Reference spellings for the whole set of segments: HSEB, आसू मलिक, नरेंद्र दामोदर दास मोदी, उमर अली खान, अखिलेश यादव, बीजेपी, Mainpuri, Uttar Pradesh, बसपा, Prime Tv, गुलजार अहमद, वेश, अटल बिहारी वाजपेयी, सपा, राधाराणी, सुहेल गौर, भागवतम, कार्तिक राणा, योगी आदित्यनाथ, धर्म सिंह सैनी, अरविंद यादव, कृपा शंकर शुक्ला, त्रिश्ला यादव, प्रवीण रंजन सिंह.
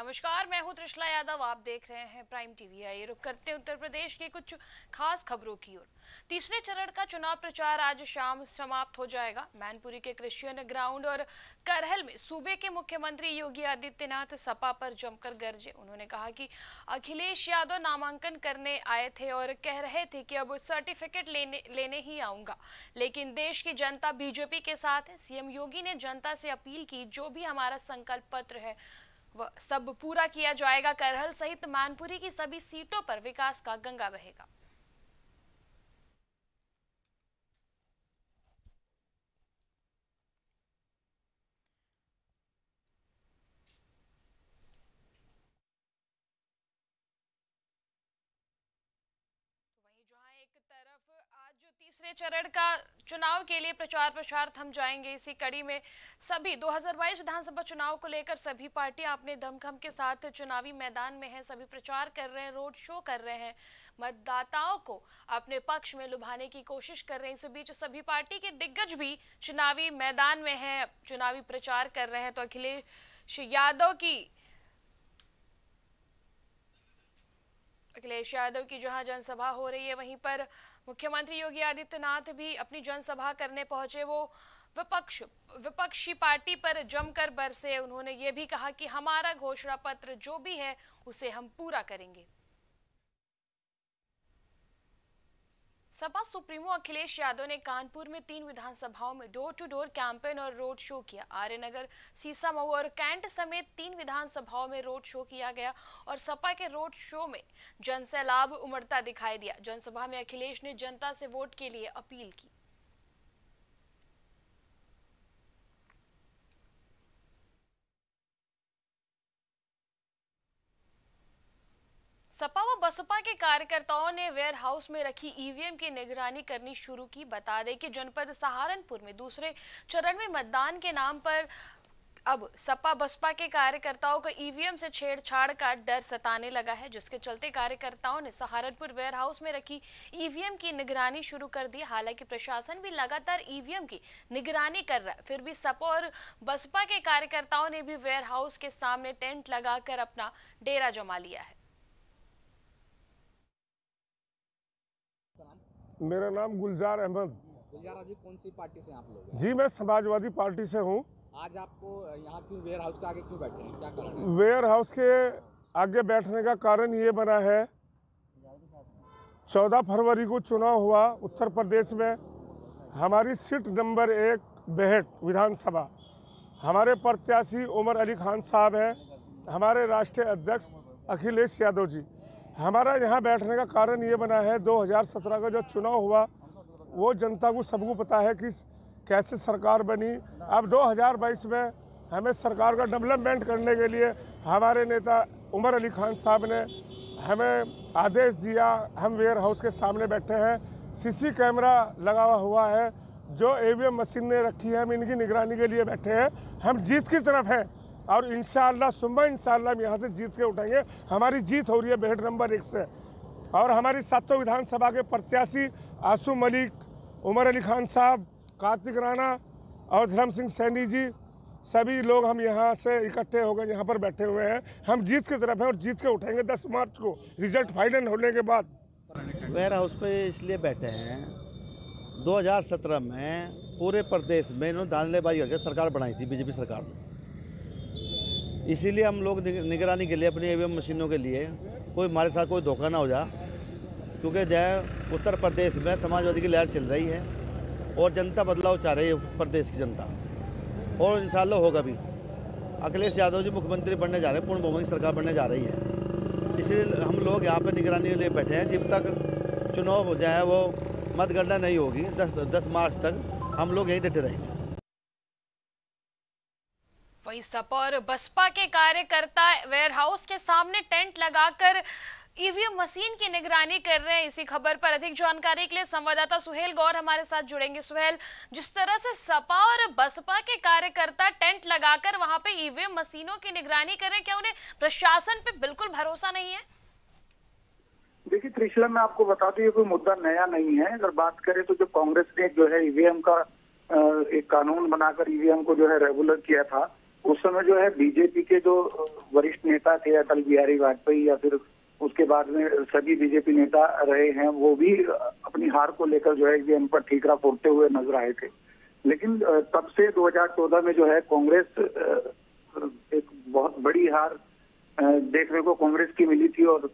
नमस्कार, मैं हूं त्रिश्ला यादव, आप देख रहे हैं प्राइम टीवी। आइए रुख करते उत्तर प्रदेश की कुछ खास खबरों की ओर। तीसरे चरण का चुनाव प्रचार आज शाम समाप्त हो जाएगा। मैनपुरी के क्रिश्चियन ग्राउंड और करहल में सूबे के मुख्यमंत्री योगी आदित्यनाथ सपा पर जमकर गरजे। उन्होंने कहा कि अखिलेश यादव नामांकन करने आए थे और कह रहे थे कि अब सर्टिफिकेट लेने ही आऊँगा, लेकिन देश की जनता बीजेपी के साथ है। सीएम योगी ने जनता से अपील की, जो भी हमारा संकल्प पत्र है वह सब पूरा किया जाएगा। करहल सहित मैनपुरी की सभी सीटों पर विकास का गंगा बहेगा। तीसरे चरण का चुनाव के लिए प्रचार थम जाएंगे। इसी कड़ी में सभी 2022 विधानसभा चुनाव को लेकर सभी पार्टियां अपने दमखम के साथ चुनावी मैदान में हैं। सभी प्रचार कर रहे हैं, रोड शो कर रहे हैं, मतदाताओं को अपने पक्ष में लुभाने की कोशिश कर रहे हैं। इस बीच सभी पार्टी के दिग्गज भी चुनावी मैदान में हैं, चुनावी प्रचार कर रहे हैं। तो अखिलेश यादव की जहां जनसभा हो रही है, वहीं पर मुख्यमंत्री योगी आदित्यनाथ भी अपनी जनसभा करने पहुंचे। वो विपक्षी पार्टी पर जमकर बरसे। उन्होंने ये भी कहा कि हमारा घोषणा पत्र जो भी है उसे हम पूरा करेंगे। सपा सुप्रीमो अखिलेश यादव ने कानपुर में 3 विधानसभाओं में डोर टू डोर कैंपेन और रोड शो किया। आर्यनगर, सीसा मऊ और कैंट समेत 3 विधानसभाओं में रोड शो किया गया और सपा के रोड शो में जनसैलाब उमड़ता दिखाई दिया। जनसभा में अखिलेश ने जनता से वोट के लिए अपील की। सपा व बसपा के कार्यकर्ताओं ने वेयर हाउस में रखी ईवीएम की निगरानी करनी शुरू की। बता दें कि जनपद सहारनपुर में दूसरे चरण में मतदान के नाम पर अब सपा बसपा के कार्यकर्ताओं को ईवीएम से छेड़छाड़ का डर सताने लगा है, जिसके चलते कार्यकर्ताओं ने सहारनपुर वेयर हाउस में रखी ईवीएम की निगरानी शुरू कर दी। हालांकि प्रशासन भी लगातार ईवीएम की निगरानी कर रहा है, फिर भी सपा और बसपा के कार्यकर्ताओं ने भी वेयर हाउस के सामने टेंट लगाकर अपना डेरा जमा लिया है। मेरा नाम गुलजार अहमद। गुलजार जी, कौन सी पार्टी से आप लोग हैं? जी, मैं समाजवादी पार्टी से हूं। आज आपको यहाँ क्यों वेयर हाउस के आगे क्यों बैठे हैं, क्या कारण है? वेयर हाउस के आगे बैठने का कारण ये बना है, 14 फरवरी को चुनाव हुआ उत्तर प्रदेश में। हमारी सीट नंबर 1 बेहट विधानसभा, हमारे प्रत्याशी उमर अली खान साहब हैं, हमारे राष्ट्रीय अध्यक्ष अखिलेश यादव जी। हमारा यहाँ बैठने का कारण ये बना है, 2017 का जो चुनाव हुआ वो जनता को सबको पता है कि कैसे सरकार बनी। अब 2022 में हमें सरकार का डेवलपमेंट करने के लिए हमारे नेता उमर अली खान साहब ने हमें आदेश दिया। हम वेयर हाउस के सामने बैठे हैं, सीसी कैमरा लगा हुआ है, जो ईवीएम मशीन ने रखी है, हम इनकी निगरानी के लिए बैठे हैं। हम जीत की तरफ हैं और इंशाअल्लाह सुम्मा इंशाअल्लाह हम यहाँ से जीत के उठेंगे। हमारी जीत हो रही है बेहट नंबर 1 से। और हमारी 7 विधानसभा के प्रत्याशी आसू मलिक, उमर अली खान साहब, कार्तिक राणा और धर्म सिंह सैनी जी, सभी लोग हम यहाँ से इकट्ठे होकर यहाँ पर बैठे हुए हैं। हम जीत की तरफ हैं और जीत के उठेंगे 10 मार्च को रिजल्ट फाइनल होने के बाद। वेयर हाउस पे इसलिए बैठे हैं, 2017 में पूरे प्रदेश में इन्होंने धांधलेबाजी करके सरकार बनाई थी बीजेपी सरकार ने। इसीलिए हम लोग निगरानी के लिए अपनी ईवीएम मशीनों के लिए कोई हमारे साथ कोई धोखा ना हो जा, क्योंकि जय उत्तर प्रदेश में समाजवादी की लहर चल रही है और जनता बदलाव चाह रही है, प्रदेश की जनता, और इंशाल्लाह होगा भी। अखिलेश यादव जी मुख्यमंत्री बनने जा रहे हैं, पूर्ण बहुमत की सरकार बनने जा रही है, इसीलिए हम लोग यहाँ पर निगरानी के लिए बैठे हैं। जब तक चुनाव जो है वो मतगणना नहीं होगी 10 मार्च तक, हम लोग यहीं डटे रहेंगे। वहीं सपा और बसपा के कार्यकर्ता वेयर हाउस के सामने टेंट लगाकर ईवीएम मशीन की निगरानी कर रहे हैं। इसी खबर पर अधिक जानकारी के लिए संवाददाता सुहेल गौर हमारे साथ जुड़ेंगे। सुहेल, जिस तरह से सपा और बसपा के कार्यकर्ता टेंट लगाकर वहां पे ईवीएम मशीनों की निगरानी कर रहे हैं, क्या उन्हें प्रशासन पे बिल्कुल भरोसा नहीं है? देखिए त्रिश्ला, मैं आपको बता दूं ये कोई मुद्दा नया नहीं है। अगर बात करें तो जो कांग्रेस ने जो है ईवीएम का एक कानून बनाकर ईवीएम को जो है रेगुलर किया था, उस समय जो है बीजेपी के जो वरिष्ठ नेता थे अटल बिहारी वाजपेयी या फिर उसके बाद में सभी बीजेपी नेता रहे हैं, वो भी अपनी हार को लेकर जो है ईवीएम पर ठीकरा फोड़ते हुए नजर आए थे। लेकिन तब से 2014 में जो है कांग्रेस एक बहुत बड़ी हार देखने को कांग्रेस की मिली थी और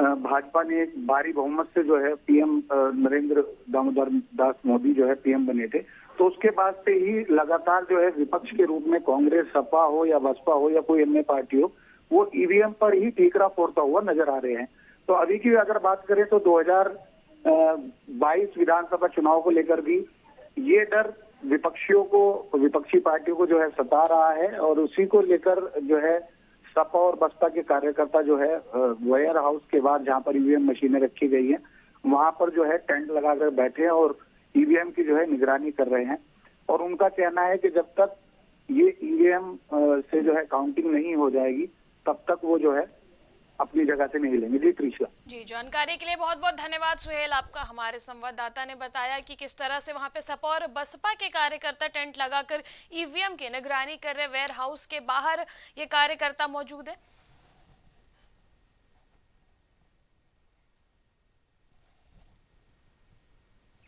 भाजपा ने एक भारी बहुमत से जो है पीएम नरेंद्र दामोदर दास मोदी जो है पीएम बने थे। तो उसके बाद से ही लगातार जो है विपक्ष के रूप में कांग्रेस, सपा हो या बसपा हो या कोई अन्य पार्टी हो, वो ईवीएम पर ही ठीकरा फोड़ता हुआ नजर आ रहे हैं। तो अभी की अगर बात करें तो 2022 विधानसभा चुनाव को लेकर भी ये डर विपक्षी पार्टियों को जो है सता रहा है और उसी को लेकर जो है सपा और बसपा के कार्यकर्ता जो है वेयर हाउस के बाद जहां पर ईवीएम मशीनें रखी गई हैं वहां पर जो है टेंट लगाकर बैठे हैं और ईवीएम की जो है निगरानी कर रहे हैं। और उनका कहना है कि जब तक ये ईवीएम से जो है काउंटिंग नहीं हो जाएगी तब तक वो जो है अपनी जगह से नहीं लेंगे। जी त्रिशा जी, जानकारी के लिए बहुत बहुत धन्यवाद सुहेल आपका। हमारे संवाददाता ने बताया कि किस तरह से वहां पे सपा और बसपा के कार्यकर्ता टेंट लगाकर ईवीएम की निगरानी कर रहे, वेयर हाउस के बाहर ये कार्यकर्ता मौजूद है।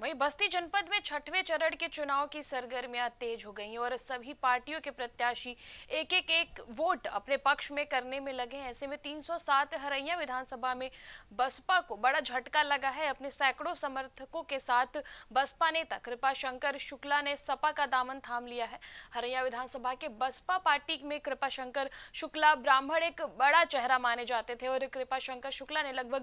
वहीं बस्ती जनपद में 6वें चरण के चुनाव की सरगर्मियां तेज हो गई और सभी पार्टियों के प्रत्याशी एक वोट अपने पक्ष में करने में लगे हैं। ऐसे में 307 हरैया विधानसभा में बसपा को बड़ा झटका लगा है। अपने सैकड़ों समर्थकों के साथ बसपा नेता कृपा शंकर शुक्ला ने सपा का दामन थाम लिया है। हरैया विधानसभा के बसपा पार्टी में कृपा शंकर शुक्ला ब्राह्मण एक बड़ा चेहरा माने जाते थे और कृपा शंकर शुक्ला ने लगभग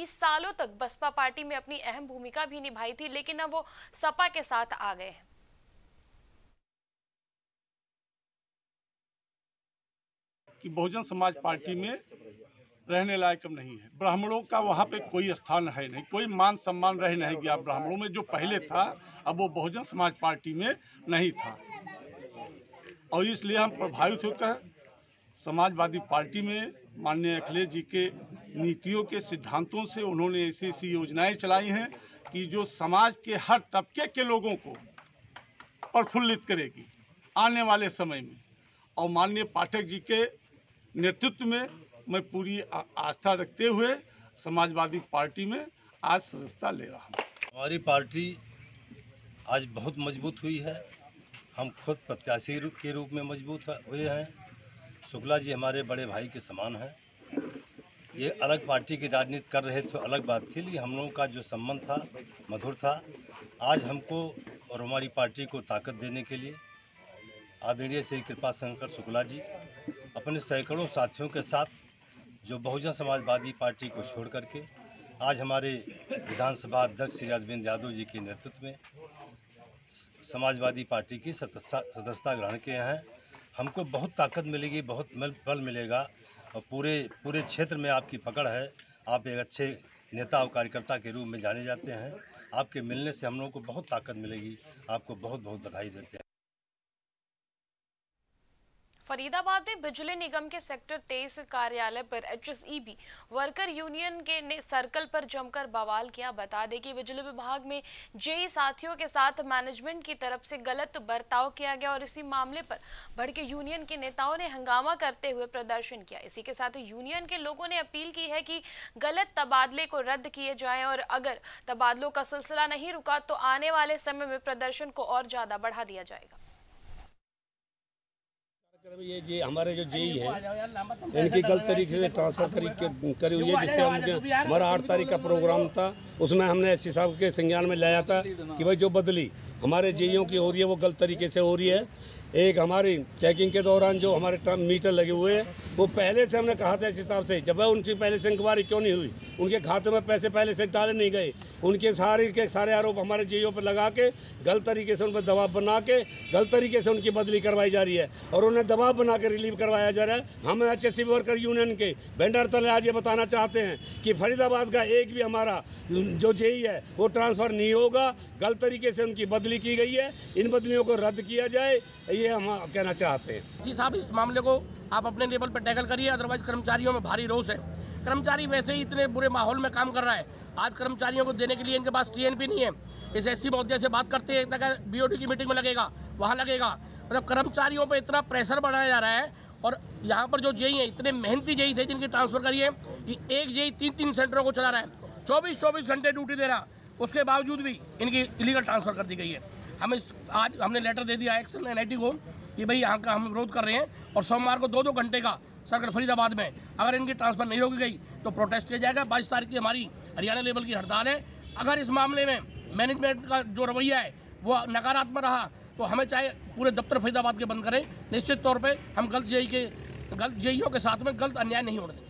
20 सालों तक बसपा पार्टी में अपनी अहम भूमिका भी निभाई थी, लेकिन अब वो सपा के साथ आ गए हैं। कि बहुजन समाज पार्टी में रहने लायक नहीं है, ब्राह्मणों का वहाँ पे कोई स्थान है नहीं, कोई मान सम्मान रह नहीं गया ब्राह्मणों में जो पहले था, अब वो बहुजन समाज पार्टी में नहीं था। और इसलिए हम प्रभावित होकर समाजवादी पार्टी में माननीय अखिलेश जी के नीतियों के सिद्धांतों से उन्होंने ऐसी योजनाएं चलाई हैं कि जो समाज के हर तबके के लोगों को प्रफुल्लित करेगी आने वाले समय में। और माननीय पाठक जी के नेतृत्व में मैं पूरी आस्था रखते हुए समाजवादी पार्टी में आज सदस्यता ले रहा हूँ। हमारी पार्टी आज बहुत मजबूत हुई है, हम खुद प्रत्याशी के रूप में मजबूत हुए हैं। शुक्ला जी हमारे बड़े भाई के समान हैं। ये अलग पार्टी की राजनीति कर रहे थे, अलग बात थी, लेकिन हम लोगों का जो संबंध था मधुर था। आज हमको और हमारी पार्टी को ताकत देने के लिए आदरणीय श्री कृपा शंकर शुक्ला जी अपने सैकड़ों साथियों के साथ जो बहुजन समाजवादी पार्टी को छोड़ करके आज हमारे विधानसभा अध्यक्ष श्री अरविंद यादव जी के नेतृत्व में समाजवादी पार्टी की सदस्यता ग्रहण किए हैं। हमको बहुत ताकत मिलेगी, बहुत बल मिलेगा और पूरे क्षेत्र में आपकी पकड़ है। आप एक अच्छे नेता और कार्यकर्ता के रूप में जाने जाते हैं, आपके मिलने से हम लोगों को बहुत ताकत मिलेगी। आपको बहुत बहुत बधाई देते हैं। फरीदाबाद में बिजली निगम के सेक्टर 23 कार्यालय पर HSEB वर्कर यूनियन ने सर्कल पर जमकर बवाल किया। बता दें कि बिजली विभाग में जेई साथियों के साथ मैनेजमेंट की तरफ से गलत बर्ताव किया गया और इसी मामले पर भड़के यूनियन के नेताओं ने हंगामा करते हुए प्रदर्शन किया। इसी के साथ यूनियन के लोगों ने अपील की है कि गलत तबादले को रद्द किए जाए और अगर तबादलों का सिलसिला नहीं रुका तो आने वाले समय में प्रदर्शन को और ज़्यादा बढ़ा दिया जाएगा। ये जे हमारे जो जेई है इनकी गलत तरीके से ट्रांसफर करी हुई है, जिससे हम हमारा 8 तारीख का प्रोग्राम था, उसमें हमने एससी साहब के संज्ञान में लाया था कि भाई जो बदली हमारे जेईयों की हो रही है वो गलत तरीके से हो रही है। एक हमारी चेकिंग के दौरान जो हमारे टर्म मीटर लगे हुए हैं वो पहले से हमने कहा था इस हिसाब से, जब उनकी पहले से इंक्वायरी क्यों नहीं हुई, उनके खाते में पैसे पहले से डाले नहीं गए, उनके सारे आरोप हमारे जीओ पर लगा के गलत तरीके से उन पर दबाव बना के गलत तरीके से उनकी बदली करवाई जा रही है और उन्हें दबाव बना के रिलीव करवाया जा रहा है। हम HSC वर्कर यूनियन के वेंडर तले आज ये बताना चाहते हैं कि फरीदाबाद का एक भी हमारा जो जेई है वो ट्रांसफ़र नहीं होगा। गलत तरीके से उनकी बदली की गई है, इन बदलियों को रद्द किया जाए, ये हम कहना चाहते हैं। जी साहब, इस मामले को आप अपने लेवल पर टैकल करिए, अदरवाइज कर्मचारियों में भारी रोष है। कर्मचारी वैसे ही इतने बुरे माहौल में काम कर रहा है, आज कर्मचारियों को देने के लिए इनके पास TN भी नहीं है। इस SC महोदय से बात करते हैं, तक BOD की मीटिंग में लगेगा, वहाँ लगेगा, मतलब कर्मचारियों पर इतना प्रेशर बढ़ाया जा रहा है। और यहाँ पर जो जेई हैं, इतने मेहनती जेई थे जिनकी ट्रांसफ़र करिए कि एक जेई 3-3 सेंटरों को चला रहा है, 24-24 घंटे ड्यूटी दे रहा, उसके बावजूद भी इनकी इलीगल ट्रांसफ़र कर दी गई है। हमें आज हमने लेटर दे दिया एक्शन NIT को कि भाई यहाँ का हम विरोध कर रहे हैं और सोमवार को 2-2 घंटे का सर्कल फरीदाबाद में अगर इनकी ट्रांसफ़र नहीं होगी गई तो प्रोटेस्ट किया जाएगा। 22 तारीख की हमारी हरियाणा लेवल की हड़ताल है। अगर इस मामले में मैनेजमेंट का जो रवैया है वो नकारात्मक रहा तो हमें चाहे पूरे दफ्तर फरीदाबाद के बंद करें, निश्चित तौर पर हम गलत जेईओं के साथ में गलत अन्याय नहीं होने देंगे।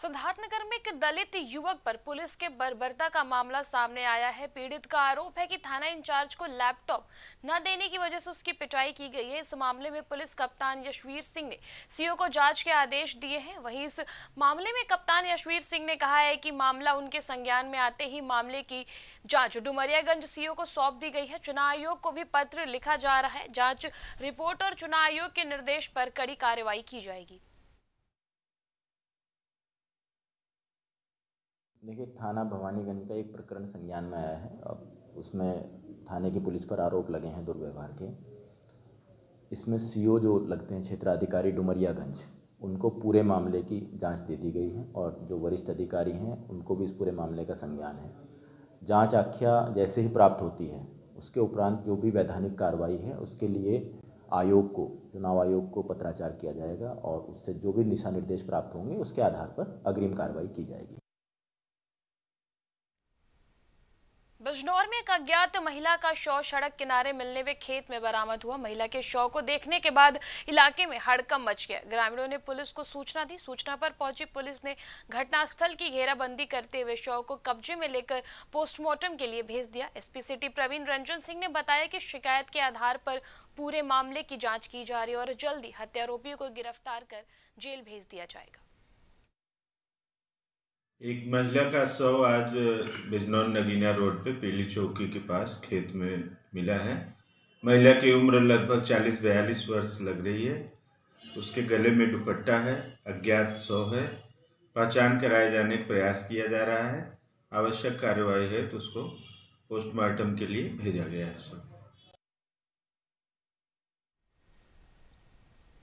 सिद्धार्थनगर में एक दलित युवक पर पुलिस के बर्बरता का मामला सामने आया है। पीड़ित का आरोप है कि थाना इंचार्ज को लैपटॉप न देने की वजह से उसकी पिटाई की गई है। इस मामले में पुलिस कप्तान यशवीर सिंह ने CO को जांच के आदेश दिए हैं। वहीं इस मामले में कप्तान यशवीर सिंह ने कहा है कि मामला उनके संज्ञान में आते ही मामले की जाँच डुमरियागंज CO को सौंप दी गई है। चुनाव आयोग को भी पत्र लिखा जा रहा है। जाँच रिपोर्ट और चुनाव आयोग के निर्देश पर कड़ी कार्रवाई की जाएगी। देखिए, थाना भवानीगंज का एक प्रकरण संज्ञान में आया है। अब उसमें थाने की पुलिस पर आरोप लगे हैं दुर्व्यवहार के। इसमें CO जो लगते हैं क्षेत्राधिकारी डुमरियागंज, उनको पूरे मामले की जांच दे दी गई है और जो वरिष्ठ अधिकारी हैं उनको भी इस पूरे मामले का संज्ञान है। जांच आख्या जैसे ही प्राप्त होती है उसके उपरांत जो भी वैधानिक कार्रवाई है उसके लिए आयोग को, चुनाव आयोग को पत्राचार किया जाएगा और उससे जो भी दिशा निर्देश प्राप्त होंगे उसके आधार पर अग्रिम कार्रवाई की जाएगी। बिजनौर में एक अज्ञात महिला का शव सड़क किनारे मिलने में खेत में बरामद हुआ। महिला के शव को देखने के बाद इलाके में हड़कंप मच गया। ग्रामीणों ने पुलिस को सूचना दी। सूचना पर पहुंची पुलिस ने घटनास्थल की घेराबंदी करते हुए शव को कब्जे में लेकर पोस्टमार्टम के लिए भेज दिया। SP सिटी प्रवीण रंजन सिंह ने बताया कि शिकायत के आधार पर पूरे मामले की जाँच की जा रही है और जल्दी हत्यारोपियों को गिरफ्तार कर जेल भेज दिया जाएगा। एक महिला का शव आज बिजनौर नगीना रोड पे पीली चौकी के पास खेत में मिला है। महिला की उम्र लगभग 40-42 वर्ष लग रही है। उसके गले में दुपट्टा है। अज्ञात शव है। पहचान कराए जाने का प्रयास किया जा रहा है। आवश्यक कार्रवाई है तो उसको पोस्टमार्टम के लिए भेजा गया है।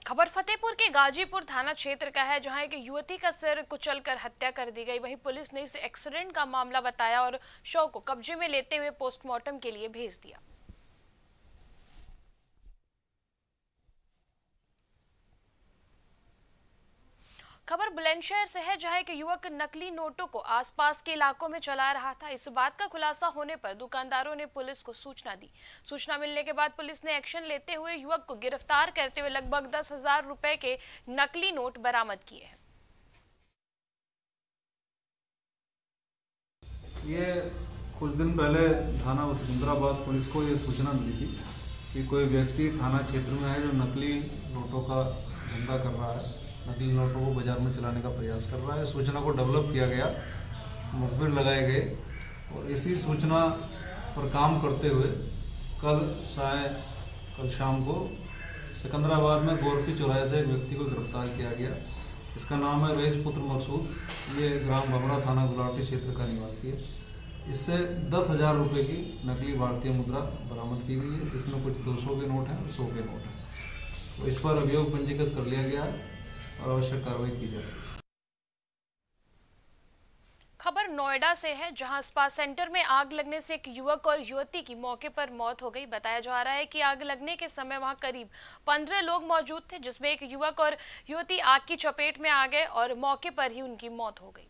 खबर फतेहपुर के गाजीपुर थाना क्षेत्र का है, जहां एक युवती का सिर कुचलकर हत्या कर दी गई। वहीं पुलिस ने इस एक्सीडेंट का मामला बताया और शव को कब्जे में लेते हुए पोस्टमार्टम के लिए भेज दिया। खबर बुलंदशहर से है, जहां एक युवक नकली नोटों को आसपास के इलाकों में चला रहा था। इस बात का खुलासा होने पर दुकानदारों ने पुलिस को सूचना दी। सूचना मिलने के बाद पुलिस ने एक्शन लेते हुए युवक को गिरफ्तार करते हुए लगभग 10,000 रुपए के नकली नोट बरामद किए हैं। ये कुछ दिन पहले थाना सिकंदराबाद पुलिस को ये सूचना मिली थी कि कोई व्यक्ति थाना क्षेत्र में है जो नकली नोटों का धंधा कर रहा है, नकली नोटों को बाजार में चलाने का प्रयास कर रहा है। सूचना को डेवलप किया गया, मुखबिर लगाए गए और इसी सूचना पर काम करते हुए कल शाम को सिकंदराबाद में गोरखी चौराहे से एक व्यक्ति को गिरफ्तार किया गया। इसका नाम है वेश पुत्र मकसूद। ये ग्राम भमरा थाना गुलाटी क्षेत्र का निवासी है। इससे 10,000 रुपये की नकली भारतीय मुद्रा बरामद की गई है, जिसमें कुछ 200 के नोट हैं और 100 के नोट हैं। तो इस पर अभियोग पंजीकृत कर लिया गया है और आवश्यक कार्रवाई की जाए। खबर नोएडा से है, जहां स्पा सेंटर में आग लगने से एक युवक और युवती की मौके पर मौत हो गई। बताया जा रहा है कि आग लगने के समय वहां करीब 15 लोग मौजूद थे, जिसमें एक युवक और युवती आग की चपेट में आ गए और मौके पर ही उनकी मौत हो गई।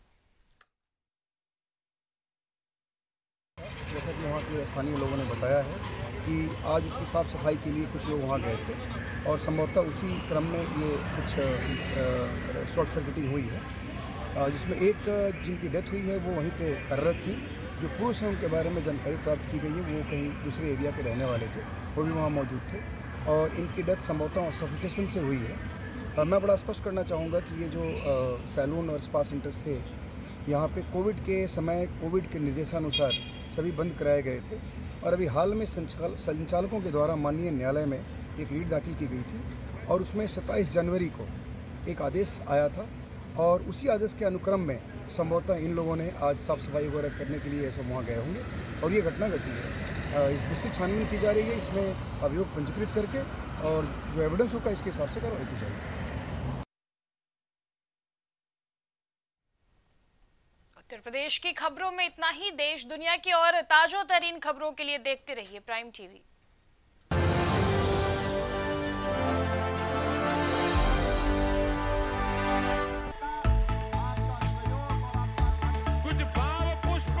जैसा कि वहां के स्थानीय लोगों ने बताया है कि आज उसकी साफ़ सफाई के लिए कुछ लोग वहाँ गए थे और संभवतः उसी क्रम में ये कुछ शॉर्ट सर्किटिंग हुई है, जिसमें एक जिनकी डेथ हुई है वो वहीं पे कार्यरत थी। जो पुरुष हैं उनके बारे में जानकारी प्राप्त की गई है, वो कहीं दूसरे एरिया के रहने वाले थे, वो भी वहाँ मौजूद थे और इनकी डेथ संभवतः सफोकेशन से हुई है। मैं बड़ा स्पष्ट करना चाहूँगा कि ये जो सैलून और स्पा सेंटर्स थे यहाँ पे कोविड के समय कोविड के निर्देशानुसार सभी बंद कराए गए थे और अभी हाल में संचालकों के द्वारा माननीय न्यायालय में एक रीट दाखिल की गई थी और उसमें 27 जनवरी को एक आदेश आया था और उसी आदेश के अनुक्रम में संभवतः इन लोगों ने आज साफ़ सफाई वगैरह करने के लिए सब वहाँ गए होंगे और ये घटना घटी है। इसकी छानबीन की जा रही है, इसमें अभियोग पंजीकृत करके और जो एविडेंस होगा इसके हिसाब से कार्रवाई की जाएगी। उत्तर प्रदेश की खबरों में इतना ही। देश दुनिया की और ताजा तरीन खबरों के लिए देखते रहिए प्राइम टीवी। कुछ भाव पुष्प